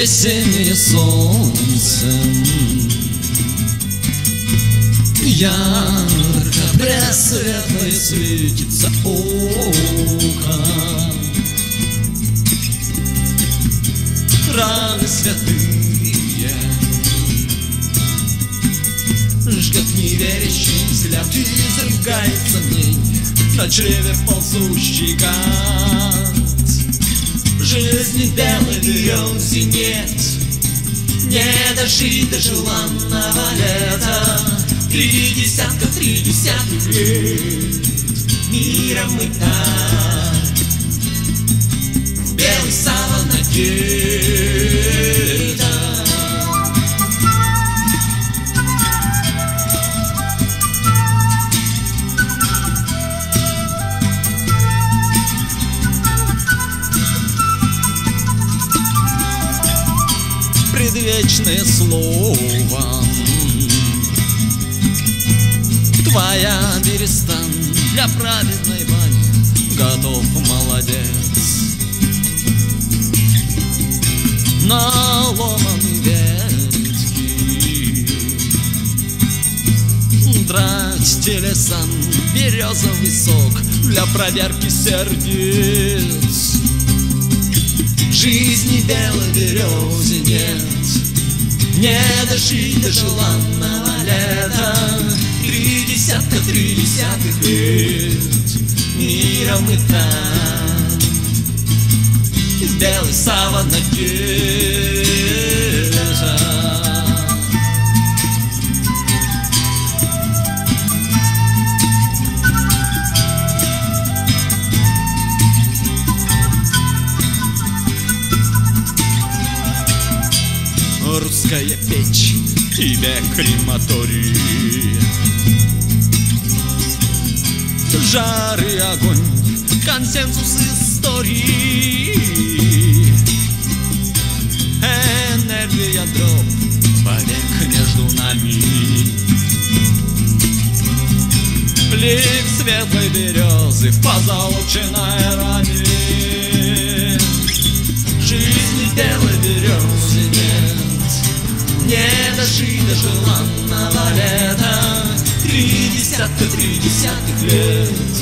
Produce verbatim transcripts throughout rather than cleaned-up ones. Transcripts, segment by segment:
весеннее солнце. Ярко пресветлое светится око. Раны святые жгут неверящий взгляд, и изрыгает сомнение на чреве ползущий гад. Жизни белой вьюнзи нет, не дожить до желанного лета. Три десятка, три десятых лет мира мы так в белый саван одета. Предвечное слово, твоя берестан для праведной бани готов, молодец. На ломаной ветке драть телесан березовый сок для проверки сердец. Жизни белой березы нет, не дожить до желанного лета. Три десятка, три десятых лет миром мы так в белый саван одета. Русская печь, тебе крематорий, жар и огонь, консенсус истории. Энергия дроп, побег между нами. Блик светлой березы в позолоченной раме. Жизни белой березы нет, не дожить до желанного лета. Три десятка, три десятых лет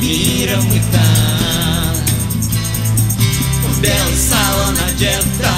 мира мы так в белый саван одета.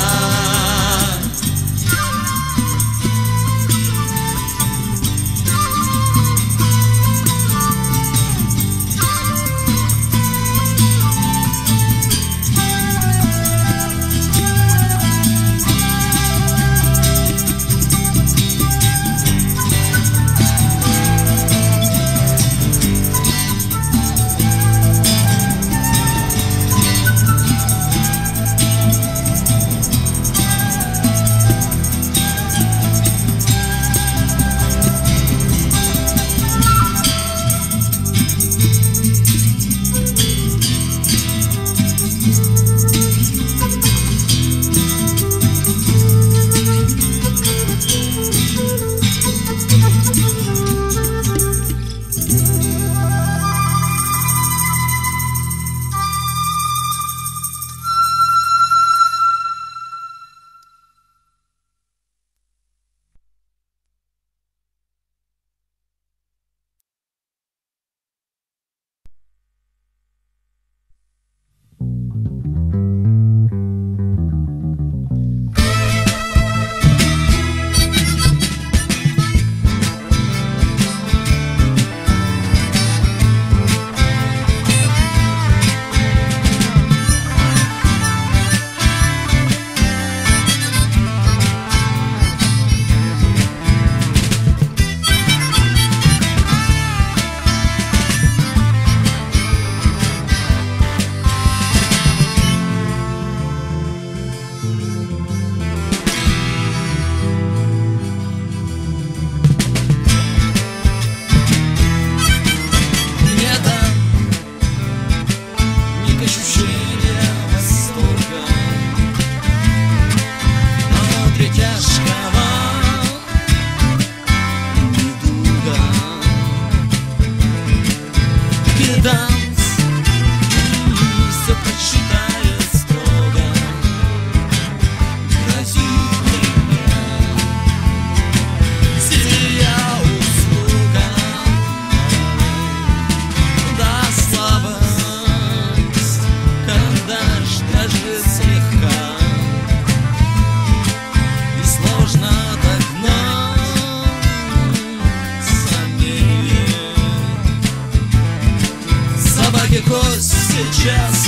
сейчас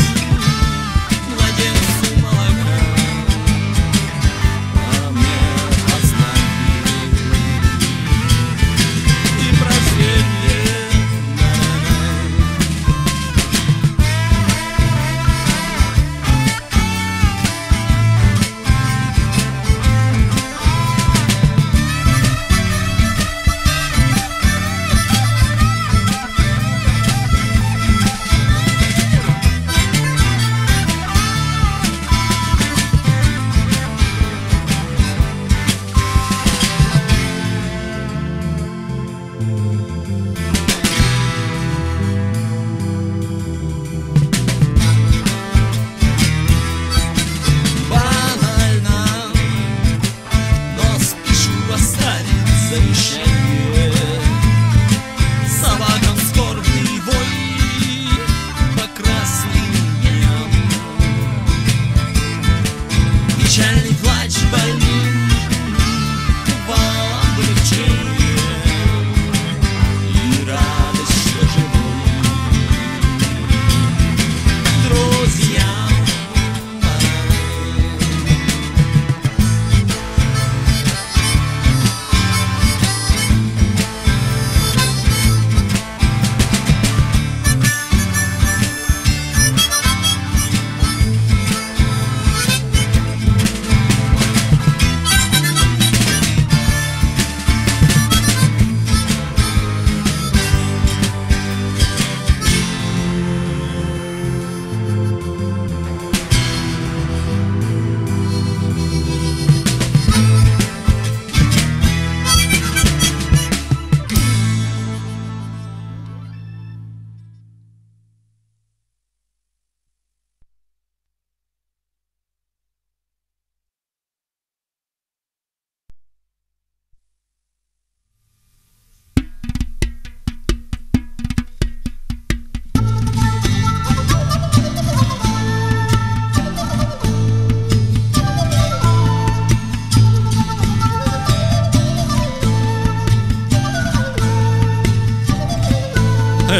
младенцу молока, а мне останови и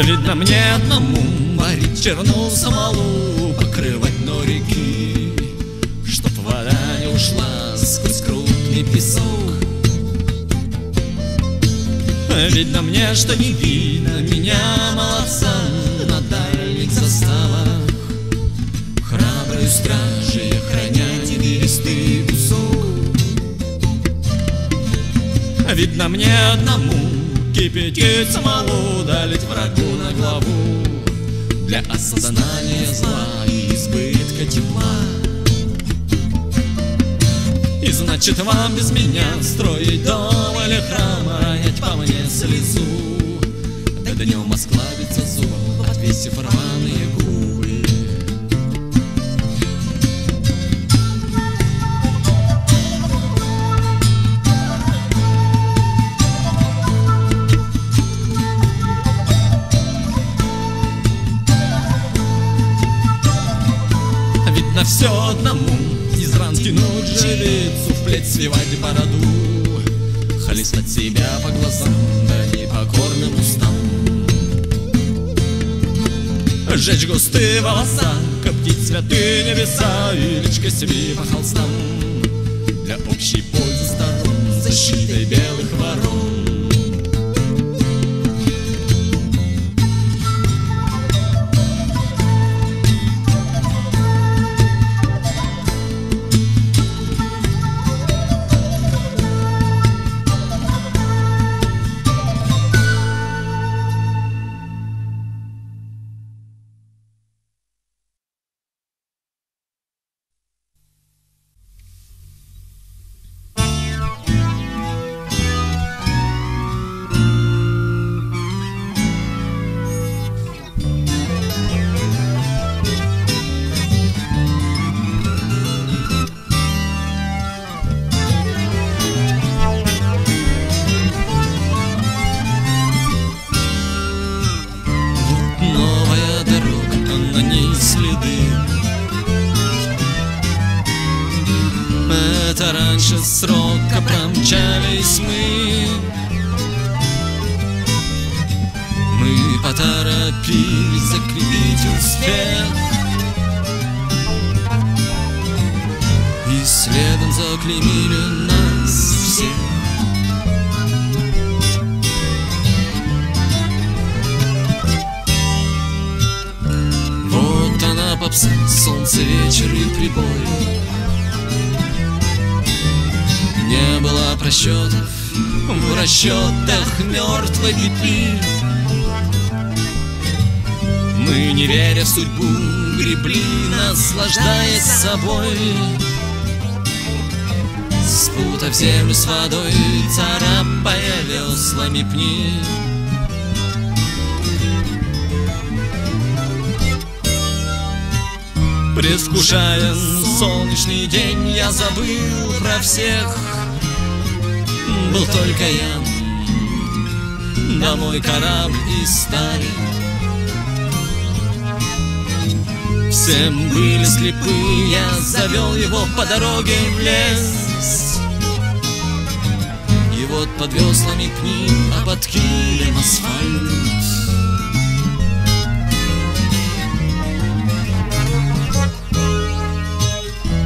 Видно мне одному варить черну самолу, покрывать дно реки, чтоб вода не ушла сквозь крупный песок. Видно мне, что не видно меня, молодца, на дальних заставах. Храбрые стражи хранят бересты кусок. Видно мне одному кипятить самолу, долить врагу на главу, для осознания зла и избытка тепла. И значит вам без меня строить дом или храм, ронять по мне слезу, да днем осклабится зуб, отвесив рваные губы. На все одному из ран тянуть жилицу, вплеть свивать бороду, холестать себя по глазам, да непокорным устам, сжечь густые волоса, коптить святые небеса и личкой себе по холстам, для общей пользы сторон защитой белых ворон. Срока промчались мы, мы поторопились закрепить успех. Следом заклеймили нас все. Вот она попса, солнце, вечер и прибой. Не было просчетов, в расчетах мертвой петли. Мы, не веря в судьбу, гребли, наслаждаясь собой. Спутав землю с водой, царапая веслами пни. Предвкушая солнечный день, я забыл про всех. Был только я, да мой корабль и сталь. Все были слепы, я завел его по дороге в лес. И вот под веслами к ним, а под килем асфальт.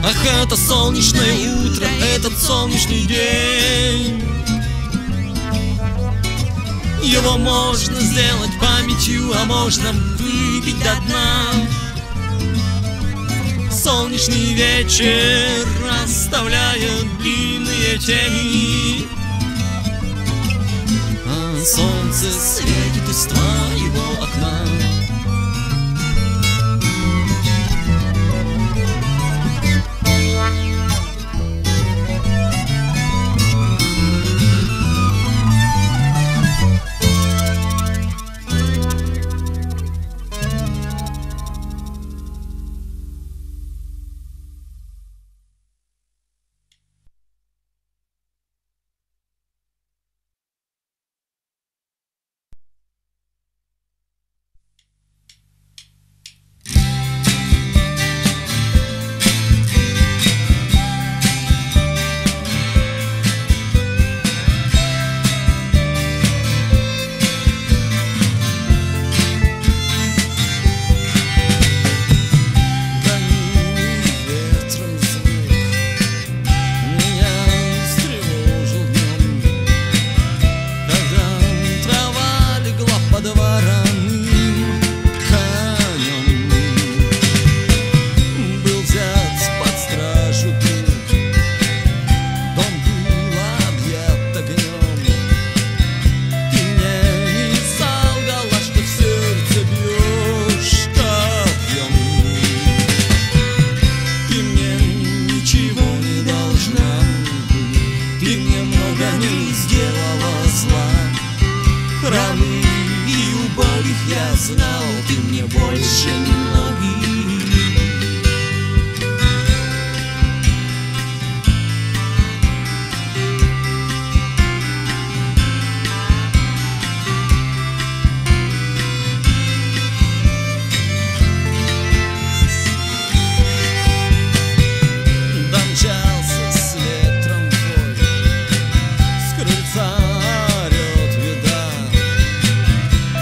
Ах, это солнечное утро, этот солнечный день. Его можно сделать памятью, а можно выпить до дна. Солнечный вечер оставляет длинные тени, а солнце светит из твоего окна.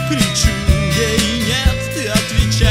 Кричу ей: нет, ты отвечай.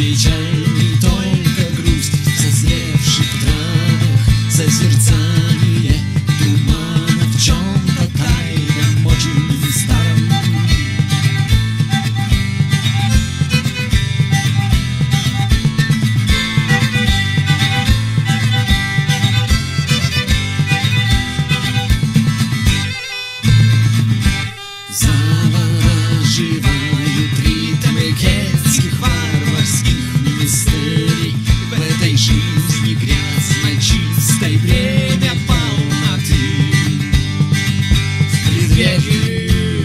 печаль, не только грусть, в засневших травах, созерцание тумана, в чем-то тайном, очень старом. Завораживают ритмы кельтских варварских мистерий, в этой жизни грязной, чистой время полноты. В преддверии,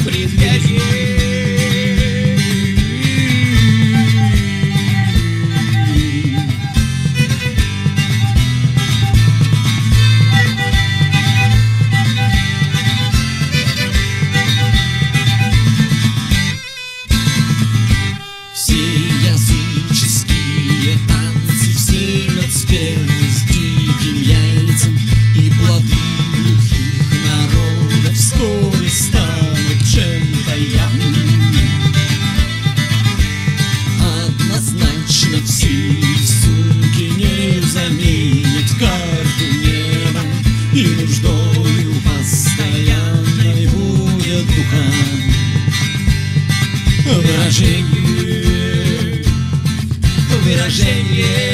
в преддверии. И нуждою постоянной будет духа. Выражение, выражение.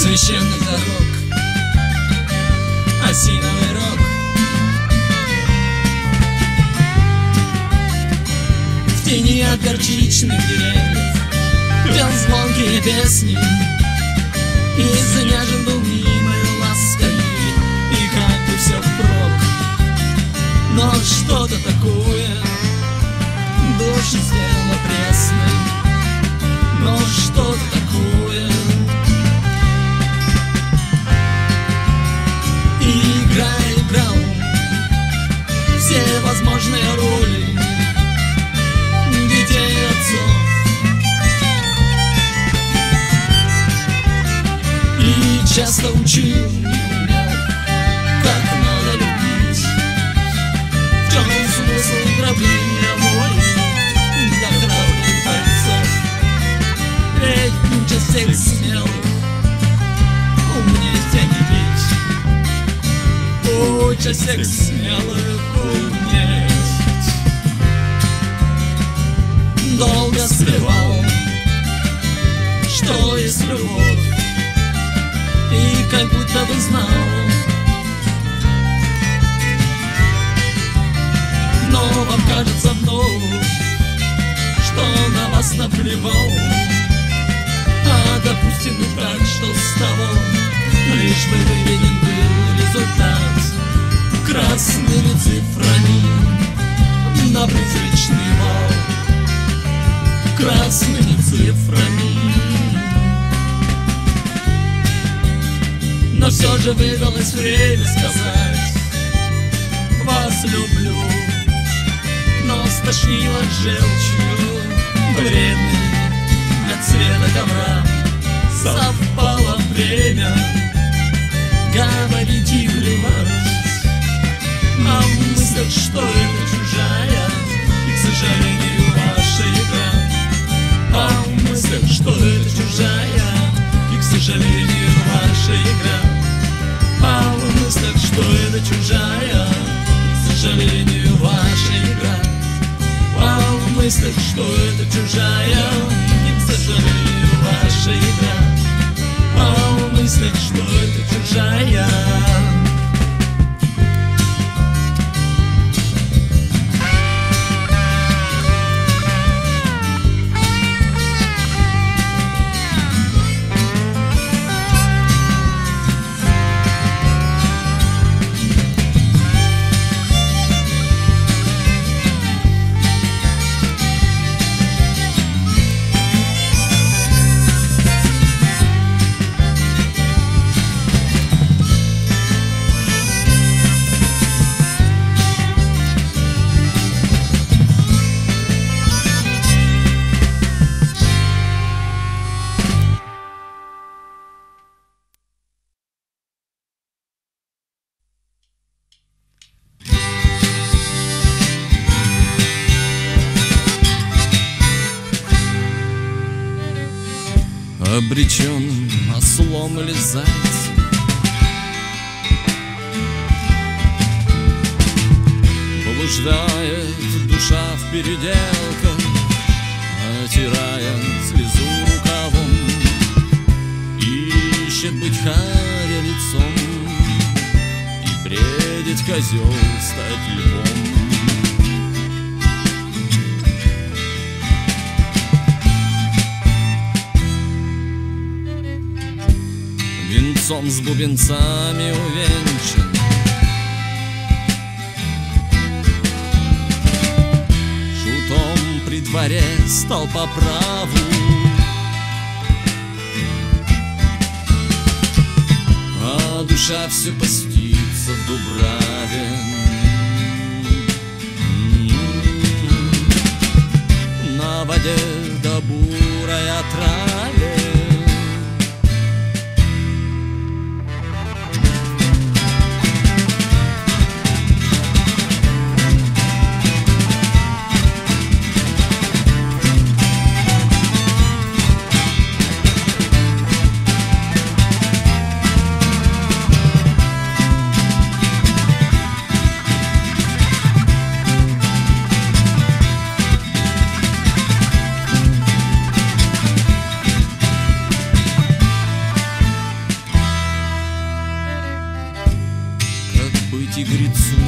Священных дорог, осиновый рог. В тени от горчичных деревьев пел звонкие песни, и занежен был мимою лаской, и как бы все впрок. Но что-то такое душу сделало пресной, но что-то такое. Играй, играл все возможные роли детей и отцов, и часто учил, не умел, как надо любить. В чем смысл управления воли для храбрых бойцов? Ведь лучше всех смел умнее тебя не бить. Уча всех смелых умнеть. Долго скрывал, что есть любовь, и как будто бы знал, но вам кажется вновь, что на вас наплевал, а допустим и так, что с того, лишь бы вы виден был результат красными цифрами на призрачный вал, красными цифрами. Но все же выдалось время сказать: вас люблю, но стошнило желчью вредной для цвета ковра. Совпало время говорить и плевать, а в мыслях, что это чужая и, к сожалению, ваша игра. А в мыслях, что это чужая и, к сожалению, ваша игра. А в мыслях, что это чужая и, к сожалению, ваша игра. А в мыслях, что это чужая и, к сожалению, ваша игра. А в мыслях, обреченным ослом лизать. Блуждает душа в переделках, отирая слезу рукавом, ищет быть харя лицом и бредит козел стать львом. Венцом с бубенцами увенчан, шутом при дворе стал по праву, а душа все постится в Дубраве. На воде до бурой отраве тигрицу,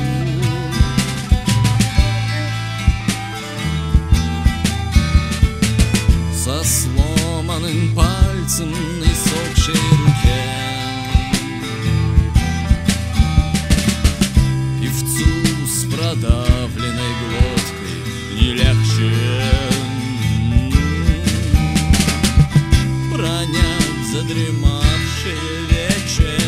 со сломанным пальцем на иссохшей руке, певцу с продавленной глоткой не легче пронять задремавшие вечер.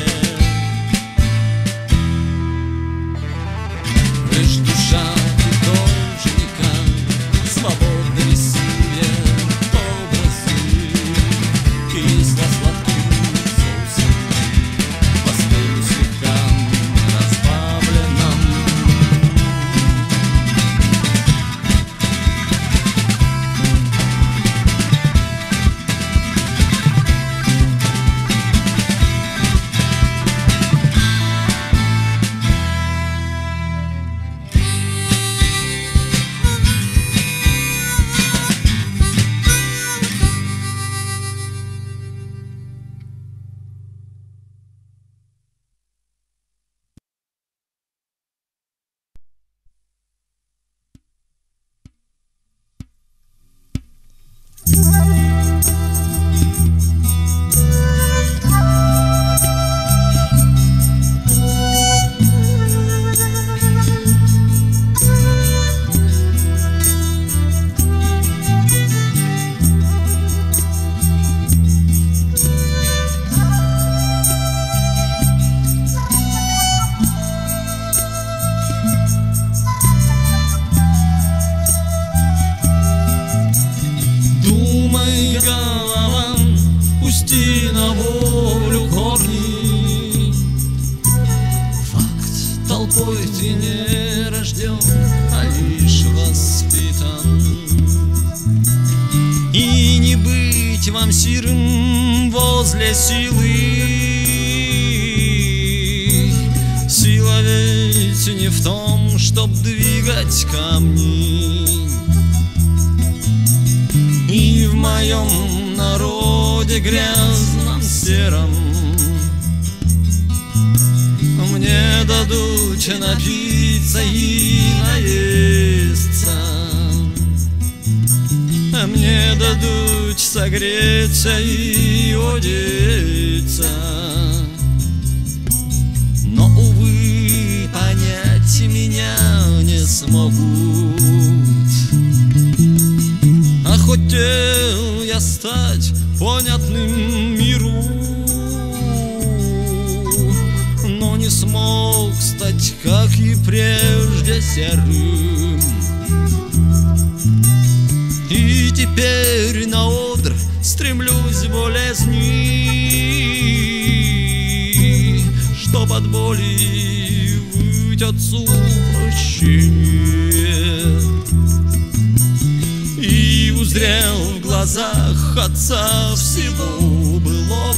Отца всего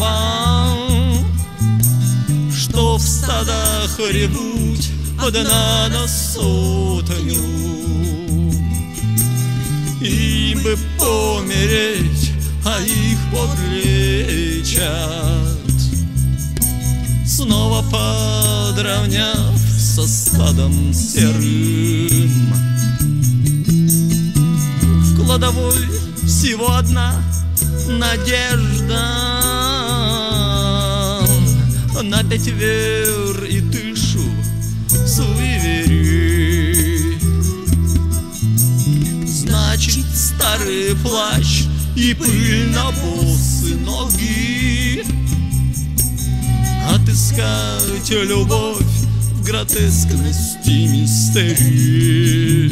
вам, что в стадах ревут одна на сотню. Им бы помереть, а их подлечат, снова подровняв со стадом серым. В кладовой всего одна надежда на пятивер и тышу суеверий. Значит, старый плащ и пыль на босы ноги, отыскать любовь в гротескности мистерии.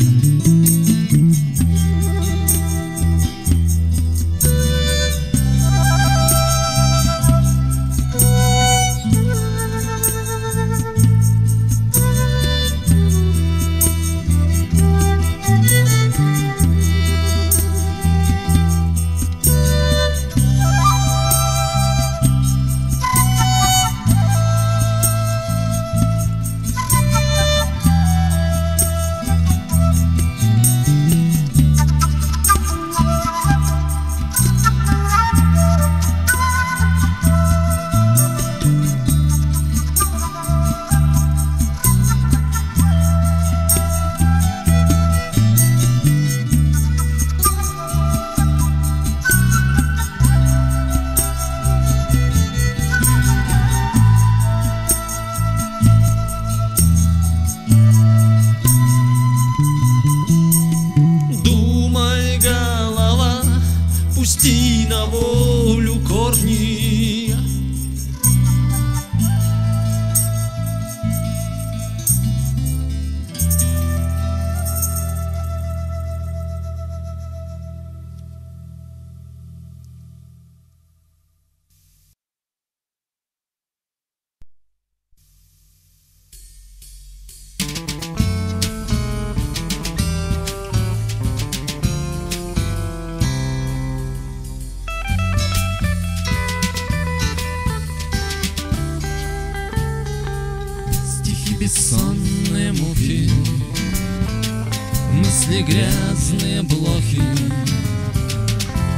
Пусти на волю корни, бессонные мухи, мысли грязные блохи,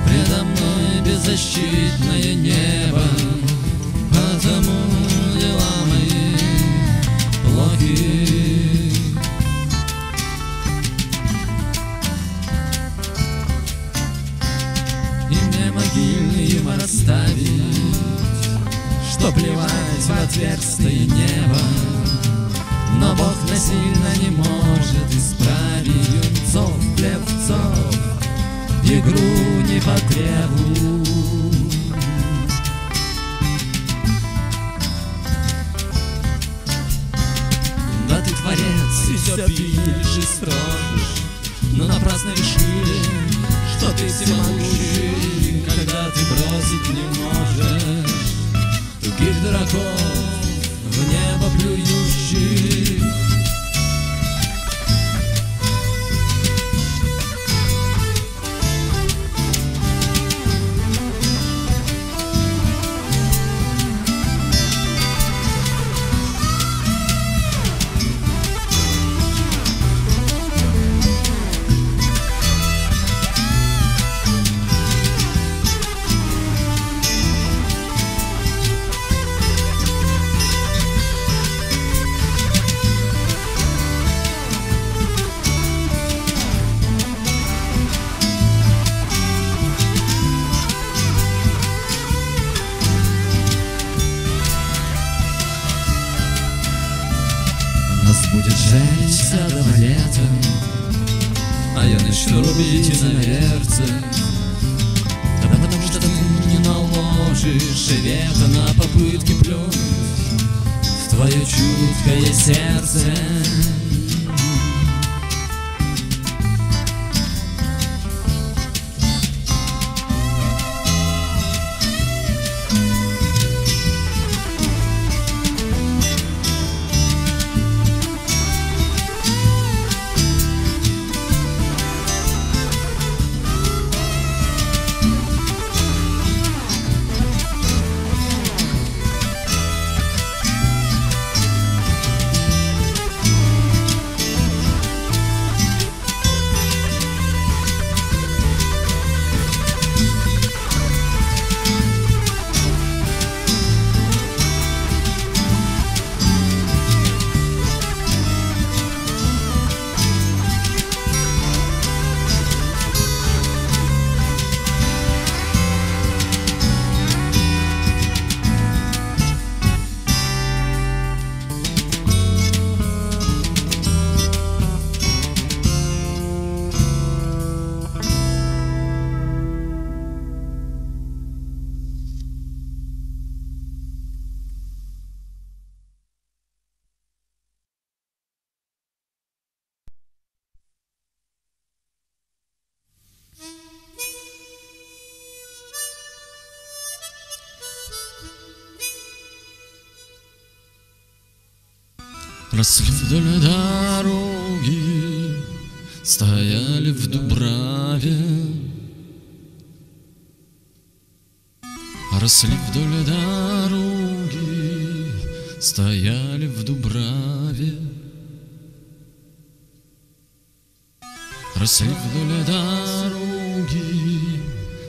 предо мной беззащитное небо, потому дела мои плохи. И мне могильные мы расставить, что плевать в отверстие неба. Но Бог насильно не может исправить юнцов, плевцов, игру непотребу. Да ты творец, и все пишешь и строишь, но напрасно решили, что ты всемогущий, когда ты бросить не можешь других дураков в небо плюющих. А я начну рубить и на сердце, да потому что ты не наложишь вето на попытки плюнуть в твое чуткое сердце. Росли вдоль дороги, стояли в дубраве. Росли вдоль дороги, стояли в дубраве. Росли вдоль дороги,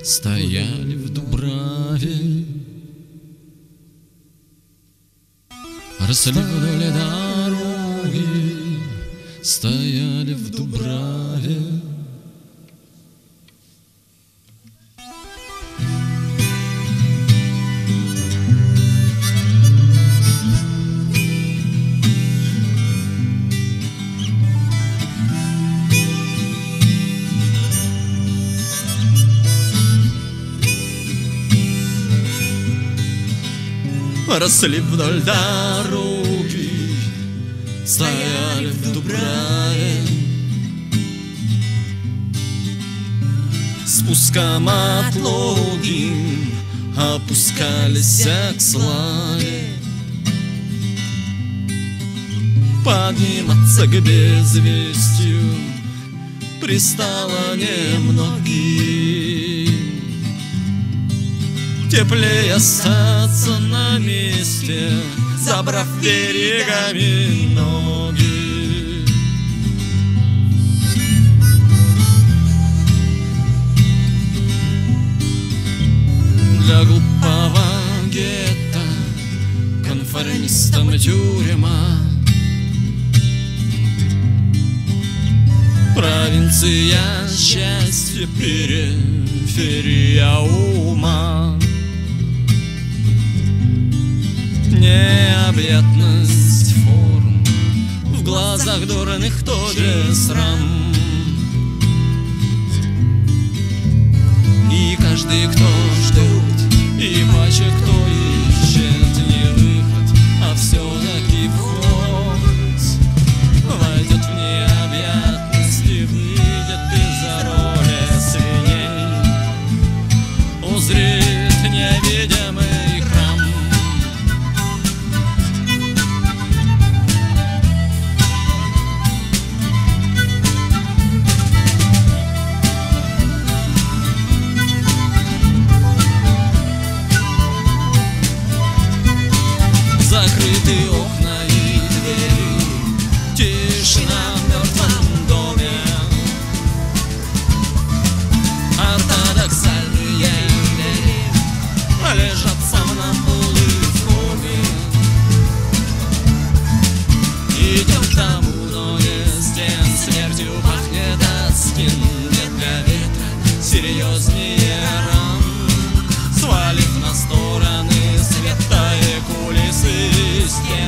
стояли в дубраве. Росли вдоль дороги, стояли в дубраве. Росли вдоль дороги, стояли в дубраве. Спуском отлогим опускались к славе. Подниматься к безвестью пристало немногим. Теплее остаться на месте, забрав берегами ноги. Для глупого гетто, конформистам тюрьма. Провинция счастья, периферия ума. Необъятность форм, в глазах дурных тоже срам. И каждый, кто ждет, и бача, кто ищет не выход, а все-таки вход, войдет в необъятность и выйдет из-за роли свиней. Узрит невидимый окна и двери, тишина в мертвом доме. Ортодоксальные идеи лежат сомнамбулы в коме. Идем к тому, но не с тем смертью пахнет от спин. Нет для ветра серьезнее ран, свалив на стороны света и кулисы. Yeah.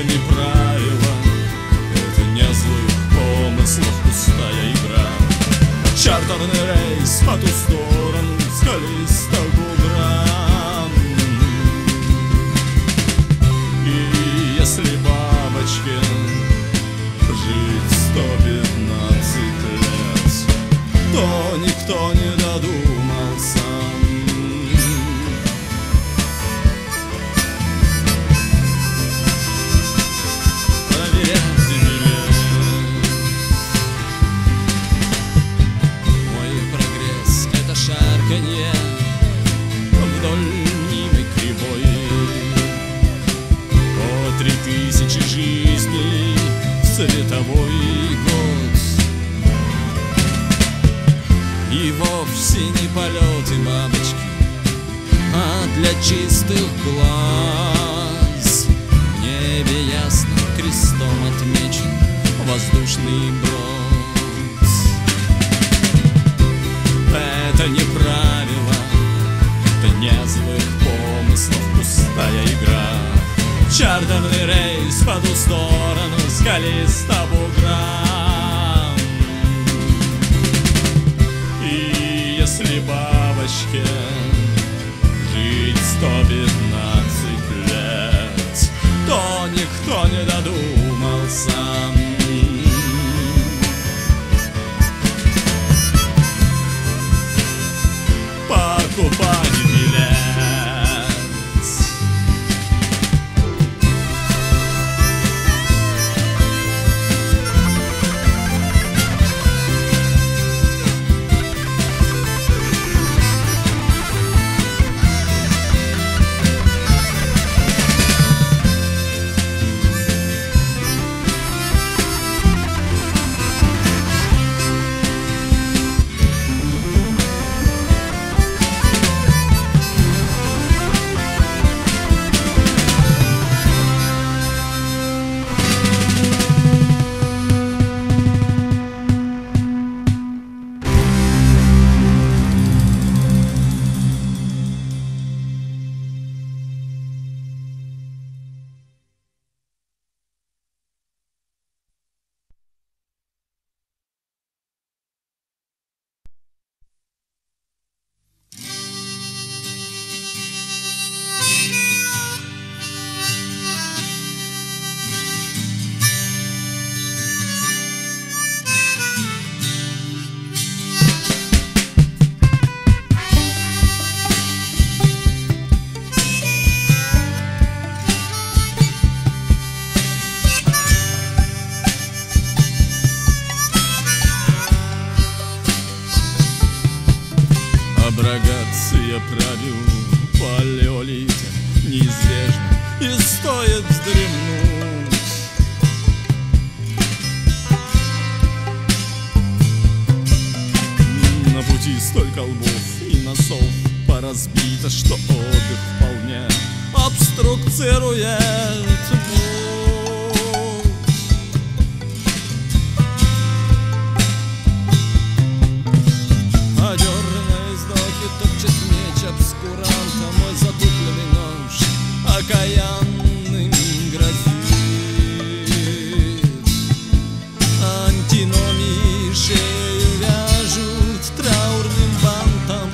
это не правило, это не о злых помыслах пустая игра. Чартерный рейс по ту сторону скалистых губран. И если Бабочкин жить сто пятнадцать лет, то никто не додумался. И вовсе не полеты бабочки, а для чистых глаз. В небе ясно крестом отмечен воздушный брод. Это не правило, это не злых помыслов пустая игра. Чартерный рейс по ту сторону скалистого бугра. И если Бабочке жить сто пятнадцать лет, то никто не додумался. Покупать билет. Аброгация правил палеолита неизбежна, и стоит вздремнуть. На пути столько лбов и носов поразбито, что отдых вполне обструктирует путь. Одер топчет меч обскуранта, мой затупленный нож окаянным грозит. Антиномии шею вяжут траурным бантом,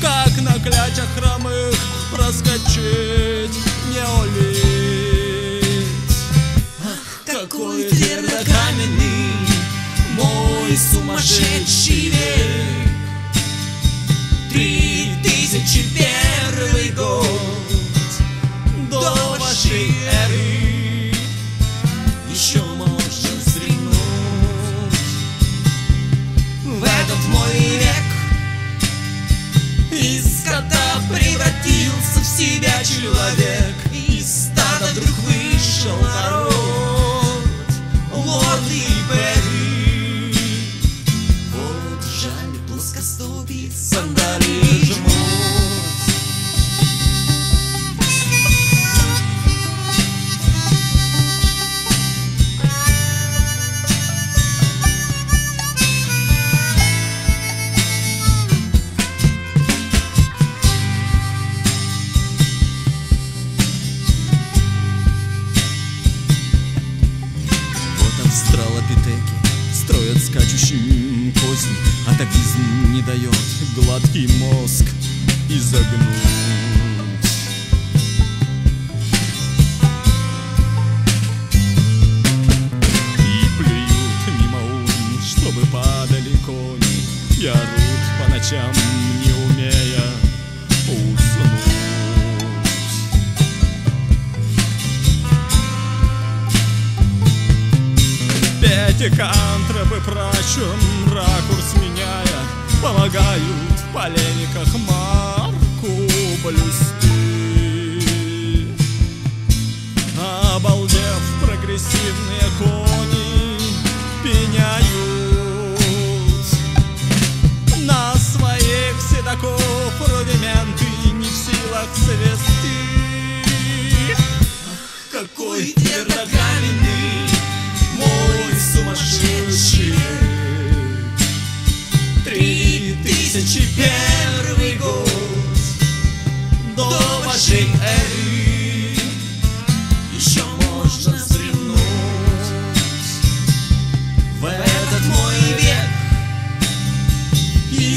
как на клячах хромых проскочить не улить. Ах, какой твердокаменный мой сумасшедший век, три тысячи первый год до вашей эры, еще можно вздремнуть в этот мой век. Из кота превратился в себя человек, из стада вдруг вышел народ. Лорд и Берри. скачущим поздний атавизм не дает гладкий мозг изогнуть. И плюют мимо ум, чтобы падали кони, и орут по ночам, не умея уснуть. Эти кантрапы прачем ракурс меняя помогают в полениках марку блюсти. Обалдев, прогрессивные кони пеняют на своих седаков рудименты не в силах свести. Какой твердокаменный мой сумасшедший Три тысячи первый год до вашей эры еще можно вздремнуть. В этот мой век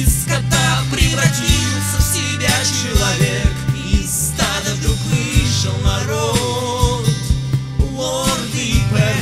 из кота превратился в себя человек, из стада вдруг вышел народ, лорд и перы.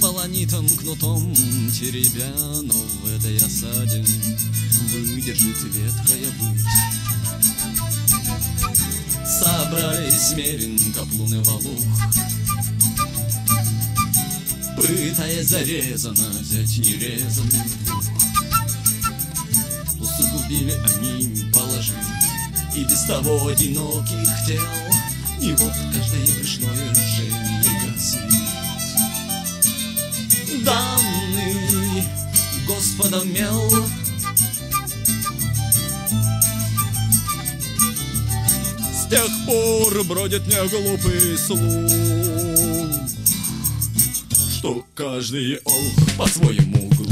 Полонитым кнутом теребя, но в этой осаде выдержит ветхая путь. Собрались мерин, каплун и волок, пытаясь зарезано взять нерезанный двух. Усугубили они, положили и без того одиноких тел, и вот каждое брюшное жжение гасит. Данный Господом мел, с тех пор бродит не глупый слух, что каждый олух по своему углу.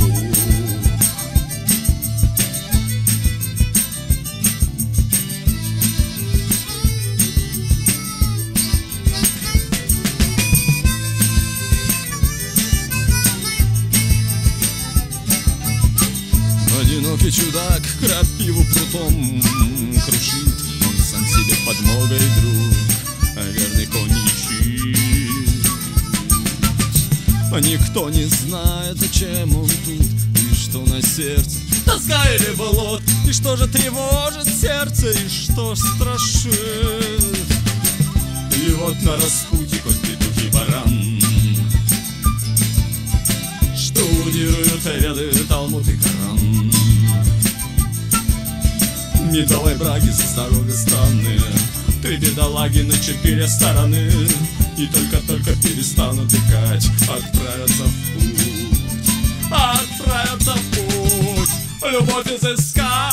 Одинокий чудак крапиву прутом крушит, он сам себе подмогой друг, а верный конь ищит. Никто не знает, зачем он тут и что на сердце, тоска или болот, и что же тревожит сердце, и что страшит. И вот на распутье конь, петух и баран штудируют веды, Талмуд и Коран. Не давай браги за здоровье странные, ты бедолаги на четыре стороны, и только-только перестанут икать, отправятся в путь, отправятся в путь, любовь изыскать.